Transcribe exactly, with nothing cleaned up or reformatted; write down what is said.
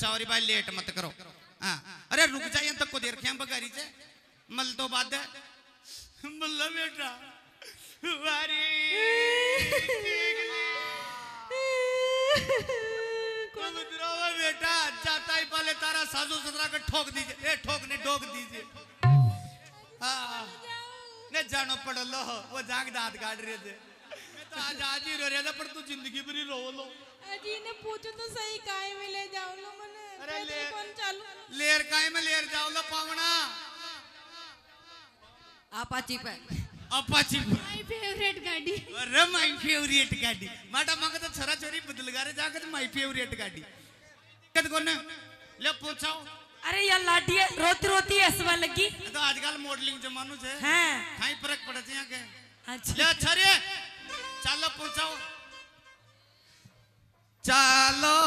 चौरी भाई लेट मत करो। हाँ अरे रुक जाइए तक को देर ख्याम बगारी से मल तो बाद है मल्ला बेटा वारी कौन दुरावा बेटा चाहता ही पहले तारा सासू ससुरा का ठोक दीजिए, ए ठोक नहीं ठोक दीजिए। हाँ ने जानो पड़ लो वो जाग दांत काट रहे थे आज आज ही रो रहा था पर तू जिंदगी भरी रो लो। अजी ने पूछो तो सही काहे में ले जाओ लो मने। अरे ले कौन चालू लेर काहे में लेर जाओ लो पावना अपाची पे अपाची माय फेवरेट गाड़ी। अरे माय फेवरेट गाड़ी माटा मांगे तो छोरा छोरी बदलगा रे जाके माय फेवरेट गाड़ी कद कोने ले पूछो। अरे यार लाठी रोती रोती हसवा लगी तो आजकल मॉडलिंग जमानो छे। हां काई फर्क पड़े छे के अच्छा ले छोरी चलो पूछो चलो।